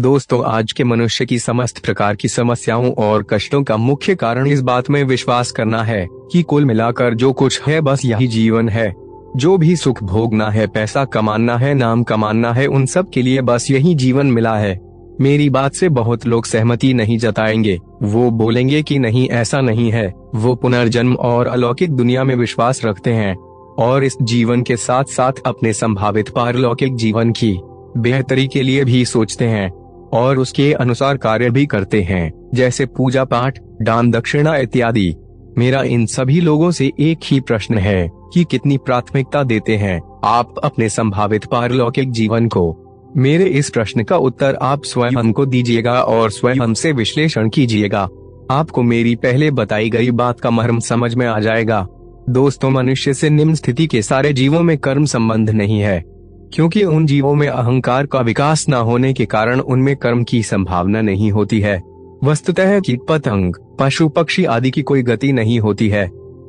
दोस्तों, आज के मनुष्य की समस्त प्रकार की समस्याओं और कष्टों का मुख्य कारण इस बात में विश्वास करना है कि कुल मिलाकर जो कुछ है बस यही जीवन है। जो भी सुख भोगना है, पैसा कमाना है, नाम कमाना है, उन सब के लिए बस यही जीवन मिला है। मेरी बात से बहुत लोग सहमति नहीं जताएंगे, वो बोलेंगे कि नहीं ऐसा नहीं है। वो पुनर्जन्म और अलौकिक दुनिया में विश्वास रखते हैं और इस जीवन के साथ साथ अपने संभावित पारलौकिक जीवन की बेहतरी के लिए भी सोचते हैं और उसके अनुसार कार्य भी करते हैं, जैसे पूजा पाठ, दान दक्षिणा इत्यादि। मेरा इन सभी लोगों से एक ही प्रश्न है कि कितनी प्राथमिकता देते हैं आप अपने संभावित पारलौकिक जीवन को? मेरे इस प्रश्न का उत्तर आप स्वयं को दीजिएगा और स्वयं से विश्लेषण कीजिएगा। आपको मेरी पहले बताई गई बात का मर्म समझ में आ जाएगा। दोस्तों, मनुष्य से निम्न स्थिति के सारे जीवों में कर्म संबंध नहीं है, क्योंकि उन जीवों में अहंकार का विकास न होने के कारण उनमें कर्म की संभावना नहीं होती है। वस्तुतः कीट पतंग, पशु पक्षी आदि की कोई गति नहीं होती है।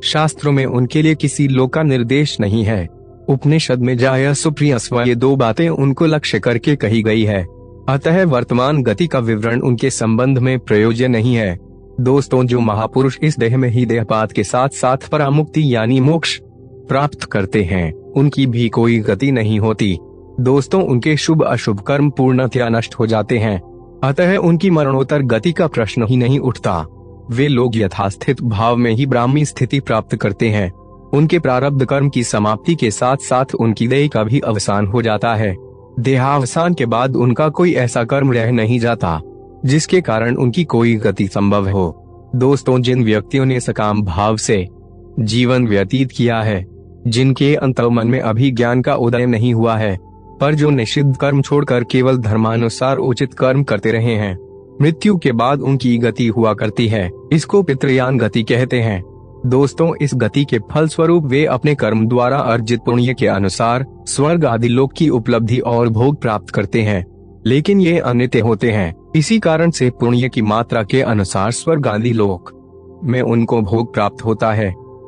शास्त्रों में उनके लिए किसी लोका निर्देश नहीं है। उपनिषद में जाया सुप्रिय स्व ये दो बातें उनको लक्ष्य करके कही गई है। अतः वर्तमान गति का विवरण उनके संबंध में प्रयोज्य नहीं है। दोस्तों, जो महापुरुष इस देह में ही देहपात के साथ साथ परामुक्ति यानी मोक्ष प्राप्त करते हैं, उनकी भी कोई गति नहीं होती। दोस्तों, उनके शुभ अशुभ कर्म पूर्णतया नष्ट हो जाते हैं, अतः उनकी मरणोत्तर गति का प्रश्न ही नहीं उठता। वे लोग यथास्थित भाव में ही ब्राह्मी स्थिति प्राप्त करते हैं। उनके प्रारब्ध कर्म की समाप्ति के साथ साथ उनकी देह का भी अवसान हो जाता है। देहावसान के बाद उनका कोई ऐसा कर्म रह नहीं जाता जिसके कारण उनकी कोई गति संभव हो। दोस्तों, जिन व्यक्तियों ने सकाम भाव से जीवन व्यतीत किया है, जिनके अंतर्मन में अभी ज्ञान का उदय नहीं हुआ है, पर जो निषिद्ध कर्म छोड़कर केवल धर्मानुसार उचित कर्म करते रहे हैं, मृत्यु के बाद उनकी गति हुआ करती है। इसको पितृयान गति कहते हैं। दोस्तों, इस गति के फलस्वरूप वे अपने कर्म द्वारा अर्जित पुण्य के अनुसार स्वर्ग आदि लोक की उपलब्धि और भोग प्राप्त करते हैं, लेकिन ये अनित्य होते हैं। इसी कारण से पुण्य की मात्रा के अनुसार स्वर्ग आदि लोक में उनको भोग प्राप्त होता है।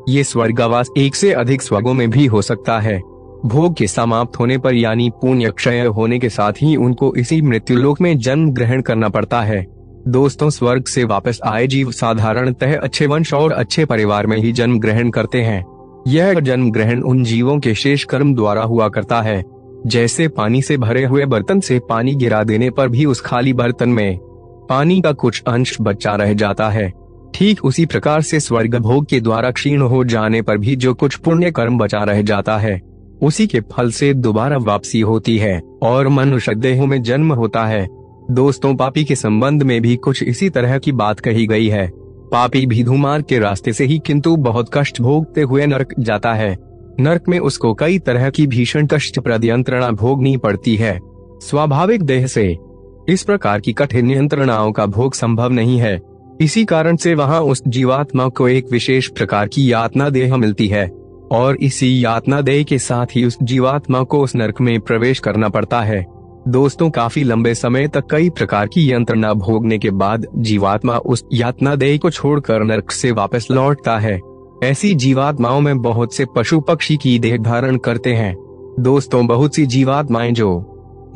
ये स्वर्गावास एक से अधिक स्वर्गों में भी हो सकता है। भोग के समाप्त होने पर यानी पुण्य क्षय होने के साथ ही उनको इसी मृत्युलोक में जन्म ग्रहण करना पड़ता है। दोस्तों, स्वर्ग से वापस आए जीव साधारणतः अच्छे वंश और अच्छे परिवार में ही जन्म ग्रहण करते हैं। यह जन्म ग्रहण उन जीवों के शेष कर्म द्वारा हुआ करता है। जैसे पानी से भरे हुए बर्तन से पानी गिरा देने पर भी उस खाली बर्तन में पानी का कुछ अंश बचा रह जाता है, ठीक उसी प्रकार से स्वर्ग भोग के द्वारा क्षीण हो जाने पर भी जो कुछ पुण्य कर्म बचा रह जाता है, उसी के फल से दोबारा वापसी होती है और मनुष्य देह में जन्म होता है। दोस्तों, पापी के संबंध में भी कुछ इसी तरह की बात कही गई है। पापी भी धूमार्ग के रास्ते से ही किंतु बहुत कष्ट भोगते हुए नरक जाता है। नरक में उसको कई तरह की भीषण कष्टप्रद यंत्रणा भोगनी पड़ती है। स्वाभाविक देह से इस प्रकार की कठिन यंत्रणाओं का भोग संभव नहीं है। इसी कारण से वहां उस जीवात्मा को एक विशेष प्रकार की यातना देह मिलती है और इसी यातना देह के साथ ही उस जीवात्मा को उस नरक में प्रवेश करना पड़ता है। दोस्तों, काफी लंबे समय तक कई प्रकार की यंत्रणा भोगने के बाद जीवात्मा उस यातना देह को छोड़कर नरक से वापस लौटता है। ऐसी जीवात्माओं में बहुत से पशु पक्षी की देह धारण करते हैं। दोस्तों, बहुत सी जीवात्माएं जो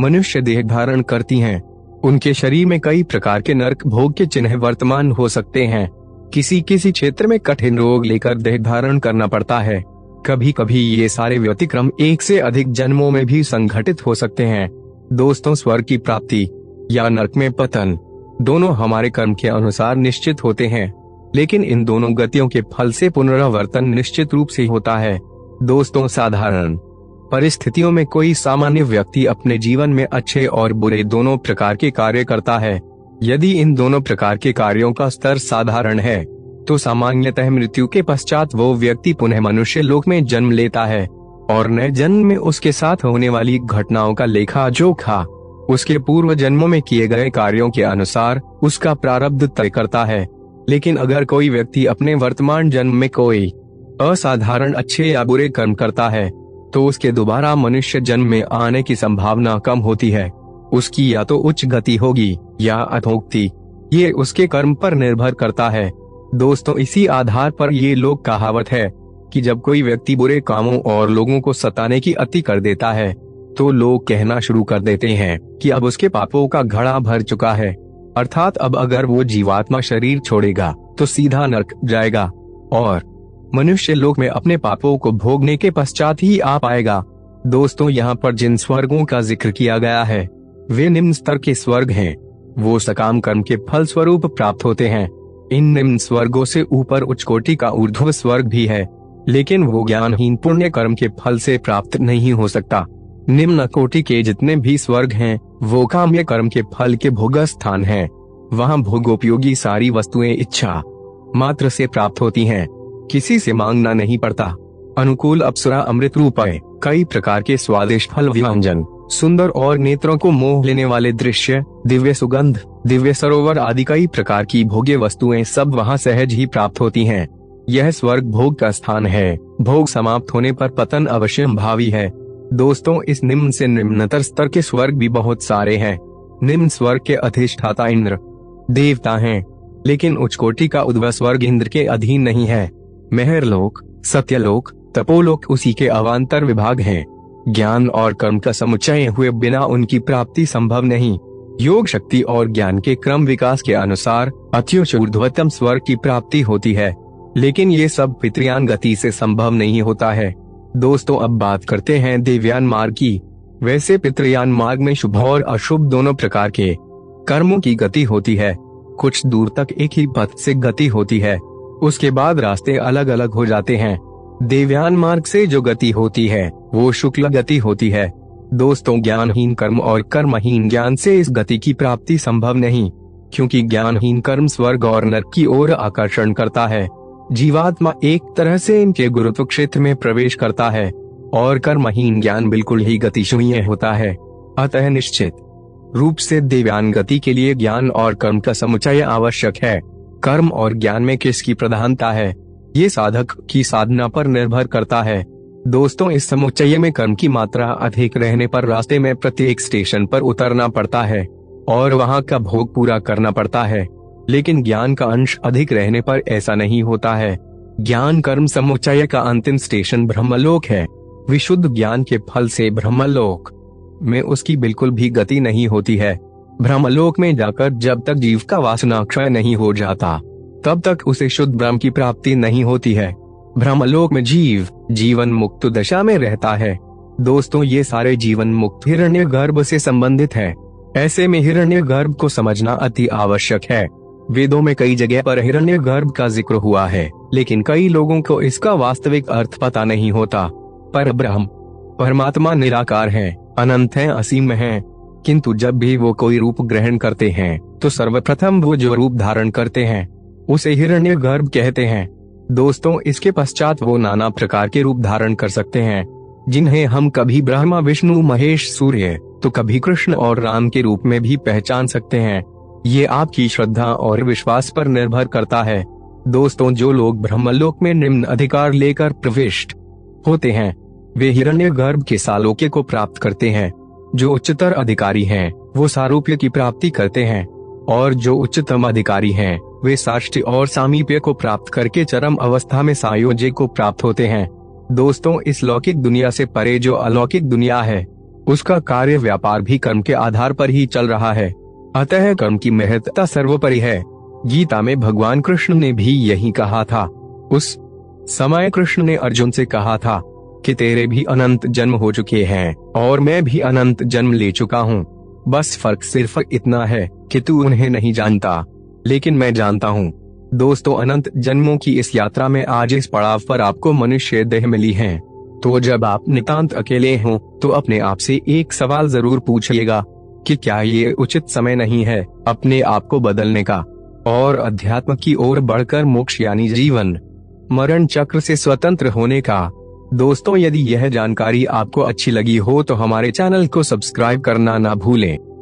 मनुष्य देह धारण करती हैं, उनके शरीर में कई प्रकार के नरक भोग के चिन्ह वर्तमान हो सकते हैं। किसी किसी क्षेत्र में कठिन रोग लेकर देह धारण करना पड़ता है। कभी कभी ये सारे व्यतिक्रम एक से अधिक जन्मों में भी संघटित हो सकते हैं। दोस्तों, स्वर्ग की प्राप्ति या नरक में पतन दोनों हमारे कर्म के अनुसार निश्चित होते हैं, लेकिन इन दोनों गतियों के फल से पुनरावर्तन निश्चित रूप से होता है। दोस्तों, साधारण परिस्थितियों में कोई सामान्य व्यक्ति अपने जीवन में अच्छे और बुरे दोनों प्रकार के कार्य करता है। यदि इन दोनों प्रकार के कार्यों का स्तर साधारण है, तो सामान्यतः मृत्यु के पश्चात वो व्यक्ति पुनः मनुष्य लोक में जन्म लेता है और नए जन्म में उसके साथ होने वाली घटनाओं का लेखा जोखा उसके पूर्व जन्मों में किए गए कार्यों के अनुसार उसका प्रारब्ध तय करता है। लेकिन अगर कोई व्यक्ति अपने वर्तमान जन्म में कोई असाधारण अच्छे या बुरे कर्म करता है, तो उसके दोबारा मनुष्य जन्म में आने की संभावना कम होती है। उसकी या तो उच्च गति होगी या अधोगति, ये उसके कर्म पर निर्भर करता है। दोस्तों, इसी आधार पर ये लोक कहावत है कि जब कोई व्यक्ति बुरे कामों और लोगों को सताने की अति कर देता है, तो लोग कहना शुरू कर देते हैं कि अब उसके पापों का घड़ा भर चुका है, अर्थात अब अगर वो जीवात्मा शरीर छोड़ेगा तो सीधा नरक जाएगा और मनुष्य लोक में अपने पापों को भोगने के पश्चात ही आ पाएगा। दोस्तों, यहाँ पर जिन स्वर्गों का जिक्र किया गया है वे निम्न स्तर के स्वर्ग हैं। वो सकाम कर्म के फल स्वरूप प्राप्त होते हैं। इन निम्न स्वर्गों से ऊपर उच्च कोटि का ऊर्ध्व स्वर्ग भी है, लेकिन वो ज्ञानहीन पुण्य कर्म के फल से प्राप्त नहीं हो सकता। निम्न कोटि के जितने भी स्वर्ग हैं, वो काम्य कर्म के फल के भोग स्थान है। वहाँ भोगोपयोगी सारी वस्तुएं इच्छा मात्र से प्राप्त होती हैं, किसी से मांगना नहीं पड़ता। अनुकूल अप्सरा अमृत रूपये, कई प्रकार के स्वादिष्ट फल व्यंजन, सुंदर और नेत्रों को मोह लेने वाले दृश्य, दिव्य सुगंध, दिव्य सरोवर आदि कई प्रकार की भोग्य वस्तुएं सब वहाँ सहज ही प्राप्त होती हैं। यह स्वर्ग भोग का स्थान है। भोग समाप्त होने पर पतन अवश्य भावी है। दोस्तों, इस निम्न से निम्नतर स्तर के स्वर्ग भी बहुत सारे हैं। निम्न स्वर्ग के अधिष्ठाता इंद्र देवता हैं, लेकिन उच्च कोटि का उद्भव स्वर्ग इंद्र के अधीन नहीं है। मेहरलोक, सत्यलोक, तपोलोक उसी के अवान्तर विभाग हैं। ज्ञान और कर्म का समुच्चय हुए बिना उनकी प्राप्ति संभव नहीं। योग शक्ति और ज्ञान के क्रम विकास के अनुसार अत्युच्च ऊर्ध्वतम स्वर्ग की प्राप्ति होती है, लेकिन ये सब पितृयान गति से संभव नहीं होता है। दोस्तों, अब बात करते हैं दिव्यान मार्ग की। वैसे पितृयान मार्ग में शुभ और अशुभ दोनों प्रकार के कर्मों की गति होती है। कुछ दूर तक एक ही पथ से गति होती है, उसके बाद रास्ते अलग अलग हो जाते हैं। दिव्यान मार्ग से जो गति होती है वो शुक्ल गति होती है। दोस्तों, ज्ञानहीन कर्म और कर्महीन ज्ञान से इस गति की प्राप्ति संभव नहीं, क्योंकि ज्ञानहीन कर्म स्वर्ग और नरक की ओर आकर्षण करता है। जीवात्मा एक तरह से इनके गुरुत्व क्षेत्र में प्रवेश करता है और कर्महीन ज्ञान बिल्कुल ही गतिशून्य होता है। अतः निश्चित रूप से दिव्यान गति के लिए ज्ञान और कर्म का समुच्चय आवश्यक है। कर्म और ज्ञान में किसकी प्रधानता है ये साधक की साधना पर निर्भर करता है। दोस्तों, इस समुच्चय में कर्म की मात्रा अधिक रहने पर रास्ते में प्रत्येक स्टेशन पर उतरना पड़ता है और वहाँ का भोग पूरा करना पड़ता है, लेकिन ज्ञान का अंश अधिक रहने पर ऐसा नहीं होता है। ज्ञान कर्म समुच्चय का अंतिम स्टेशन ब्रह्मलोक है। विशुद्ध ज्ञान के फल से ब्रह्मलोक में उसकी बिल्कुल भी गति नहीं होती है। ब्रह्मलोक में जाकर जब तक जीव का वासना क्षय नहीं हो जाता तब तक उसे शुद्ध ब्रह्म की प्राप्ति नहीं होती है। ब्रह्मलोक में जीव जीवन मुक्त दशा में रहता है। दोस्तों, ये सारे जीवन मुक्त हिरण्यगर्भ से संबंधित है। ऐसे में हिरण्यगर्भ को समझना अति आवश्यक है। वेदों में कई जगह पर हिरण्यगर्भ का जिक्र हुआ है, लेकिन कई लोगों को इसका वास्तविक अर्थ पता नहीं होता। पर ब्रह्म परमात्मा निराकार है, अनंत है, असीम है, किंतु जब भी वो कोई रूप ग्रहण करते हैं तो सर्वप्रथम वो जो रूप धारण करते हैं उसे हिरण्यगर्भ कहते हैं। दोस्तों, इसके पश्चात वो नाना प्रकार के रूप धारण कर सकते हैं, जिन्हें हम कभी ब्रह्मा, विष्णु, महेश, सूर्य तो कभी कृष्ण और राम के रूप में भी पहचान सकते हैं। ये आपकी श्रद्धा और विश्वास पर निर्भर करता है। दोस्तों, जो लोग ब्रह्मलोक में निम्न अधिकार लेकर प्रविष्ट होते हैं वे हिरण्यगर्भ के सालोक्य को प्राप्त करते हैं। जो उच्चतर अधिकारी हैं वो सारूप्य की प्राप्ति करते हैं और जो उच्चतम अधिकारी हैं वे साष्टि और सामीप्य को प्राप्त करके चरम अवस्था में सायोज्य को प्राप्त होते हैं। दोस्तों, इस लौकिक दुनिया से परे जो अलौकिक दुनिया है उसका कार्य व्यापार भी कर्म के आधार पर ही चल रहा है। अतः कर्म की महत्ता सर्वोपरि है। गीता में भगवान कृष्ण ने भी यही कहा था। उस समय कृष्ण ने अर्जुन से कहा था कि तेरे भी अनंत जन्म हो चुके हैं और मैं भी अनंत जन्म ले चुका हूँ। बस फर्क सिर्फ इतना है कि तू उन्हें नहीं जानता, लेकिन मैं जानता हूँ। दोस्तों, अनंत जन्मों की इस यात्रा में आज इस पड़ाव पर आपको मनुष्य देह मिली है, तो जब आप नितांत अकेले हो तो अपने आप से एक सवाल जरूर पूछिएगा कि क्या ये उचित समय नहीं है अपने आप को बदलने का और अध्यात्म की ओर बढ़कर मोक्ष यानी जीवन मरण चक्र से स्वतंत्र होने का। दोस्तों, यदि यह जानकारी आपको अच्छी लगी हो तो हमारे चैनल को सब्सक्राइब करना ना भूलें।